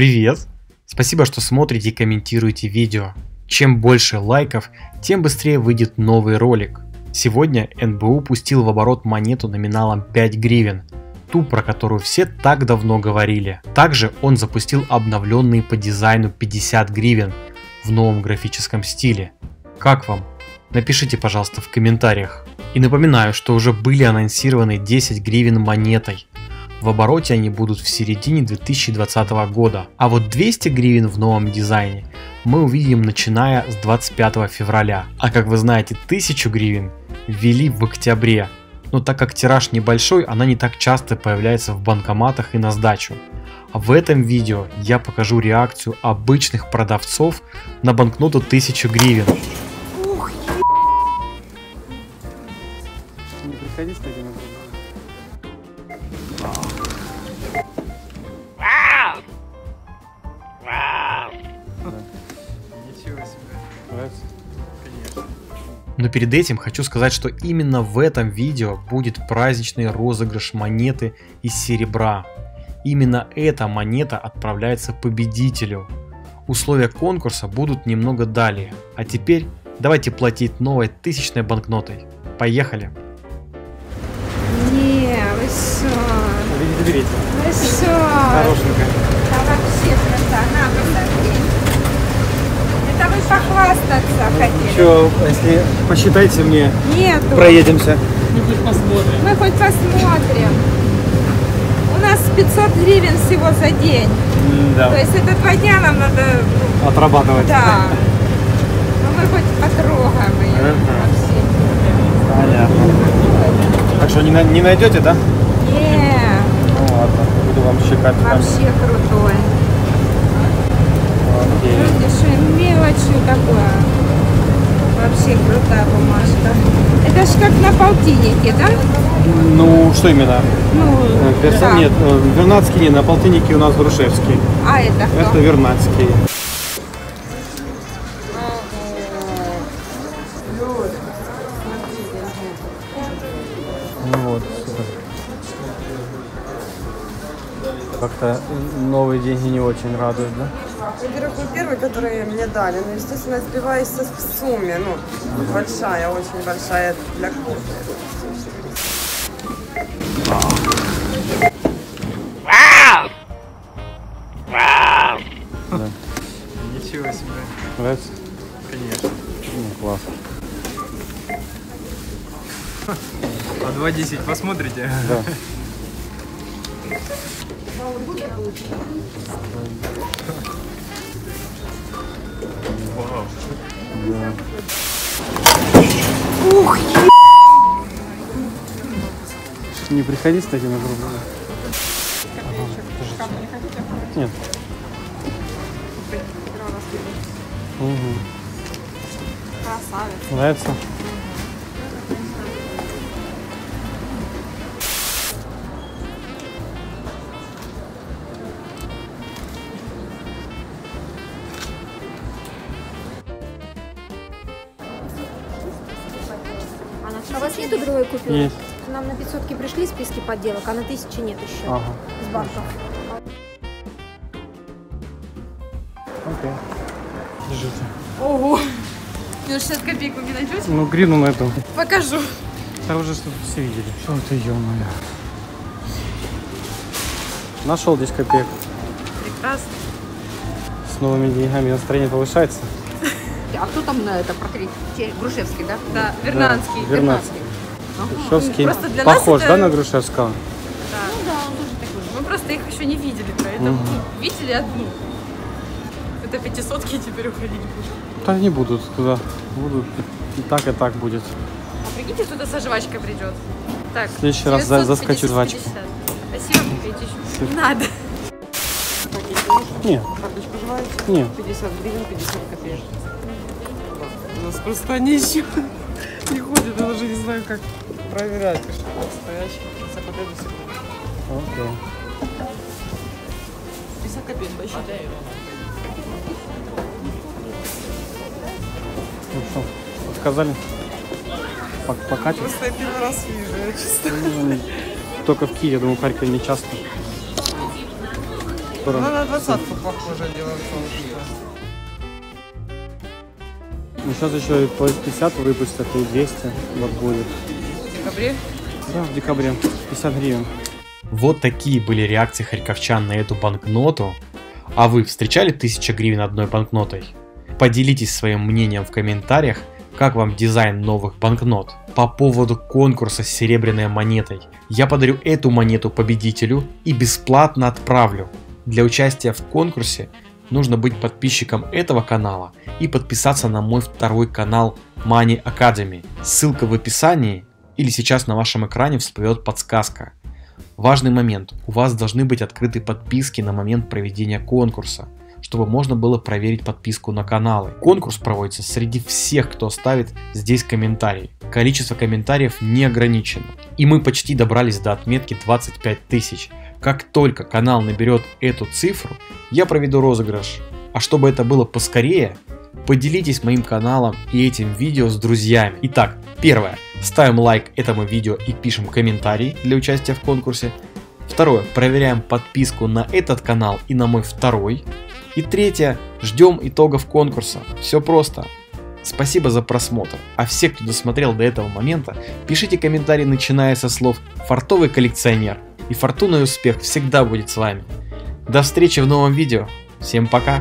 Привет! Спасибо, что смотрите и комментируете видео. Чем больше лайков, тем быстрее выйдет новый ролик. Сегодня НБУ пустил в оборот монету номиналом 5 гривен, ту, про которую все так давно говорили. Также он запустил обновленные по дизайну 50 гривен в новом графическом стиле. Как вам? Напишите, пожалуйста, в комментариях. И напоминаю, что уже были анонсированы 10 гривен монетой. В обороте они будут в середине 2020 года. А вот 200 гривен в новом дизайне мы увидим начиная с 25 февраля. А как вы знаете, 1000 гривен ввели в октябре. Но так как тираж небольшой, она не так часто появляется в банкоматах и на сдачу. А в этом видео я покажу реакцию обычных продавцов на банкноту 1000 гривен. Ух, не приходи, кстати, но перед этим хочу сказать, что именно в этом видео будет праздничный розыгрыш монеты из серебра. Именно эта монета отправляется победителю. Условия конкурса будут немного далее. А теперь давайте платить новой 1000-ной банкнотой. Поехали! Не, вы что? Заберите. Вы что? Хорошенько. Да вообще просто она просто... Да вы похвастаться хотите. Что, если посчитайте мне, нету. Проедемся. Мы хоть посмотрим. Мы хоть посмотрим. У нас 500 гривен всего за день. Да. То есть это 2 дня нам надо... отрабатывать. Да. Но мы хоть потрогаем ее вообще. Понятно. Так что не найдете, да? Нет. Ну ладно, буду вам щекать. Вообще там. Крутой. Видишь, мелочью такое. Вообще крутая бумажка. Это же как на полтиннике, да? Ну, что именно? Ну, да. Нет, Вернадский не, на полтиннике у нас Грушевский. А это кто? Это Вернадский. Вот. Как-то новые деньги не очень радуют, да? Во-первых, первые, которые мне дали, но, естественно, я сбиваюсь в сумме, ну, большая, очень большая для курса. Ничего себе. Нравится? Конечно. Ну, класс. А 2.10 посмотрите? Да. Ух, не приходи с такими грубыми. Нет. Красавец. Нравится? А у вас нету другой купюры? Есть. Нам на 500-ки пришли списки подделок, а на 1000 нет еще. Ага. С банков. Окей. Держите. Ого! Ну 60 копеек вы мне найдете? Ну грину на эту. Покажу. Да уже что-то все видели. Что это, ё-моё. Нашел 10 копеек. Прекрасно. С новыми деньгами настроение повышается. А кто там на это портрет? Грушевский, да? Да, Вернадский. Да, Вернадский. Просто для похож, нас это... да, на Грушевского? Да. Ну да, он тоже такой же. Мы просто их еще не видели, поэтому видели одну. Это 500-ки теперь уходить будут. Да не будут туда. Будут и так будет. А прикиньте, кто-то со жвачкой придет. Так, в следующий раз заскочу жвачку. Спасибо, купите еще. Не надо. Нет. Карточку желаете? Нет. 50 гривен, 50 копеек. У нас просто они еще не ходят, я даже не знаю, как проверять. Стоящий, за победу сегодня. Окей. 50 копеек, посчитай. Ну что, отказали? Покатим? Просто я первый раз вижу, я чисто. Только в Киеве, я думаю, в Харькове не часто. котором... Она на двадцатку похожа, дело в том, что... Ну, сейчас еще и по 50 выпустят, и 200 вот будет. В декабре? Да, в декабре. 50 гривен. Вот такие были реакции харьковчан на эту банкноту. А вы встречали 1000 гривен одной банкнотой? Поделитесь своим мнением в комментариях, как вам дизайн новых банкнот. По поводу конкурса с серебряной монетой. Я подарю эту монету победителю и бесплатно отправлю. Для участия в конкурсе нужно быть подписчиком этого канала и подписаться на мой второй канал Money Academy. Ссылка в описании или сейчас на вашем экране всплывет подсказка. Важный момент. У вас должны быть открыты подписки на момент проведения конкурса, чтобы можно было проверить подписку на каналы. Конкурс проводится среди всех, кто оставит здесь комментарий. Количество комментариев не ограничено. И мы почти добрались до отметки 25 тысяч. Как только канал наберет эту цифру, я проведу розыгрыш. А чтобы это было поскорее, поделитесь моим каналом и этим видео с друзьями. Итак, первое. Ставим лайк этому видео и пишем комментарий для участия в конкурсе. Второе. Проверяем подписку на этот канал и на мой второй. И третье. Ждем итогов конкурса. Все просто. Спасибо за просмотр. А все, кто досмотрел до этого момента, пишите комментарии, начиная со слов «Фартовый коллекционер». И фортуна и успех всегда будет с вами. До встречи в новом видео. Всем пока.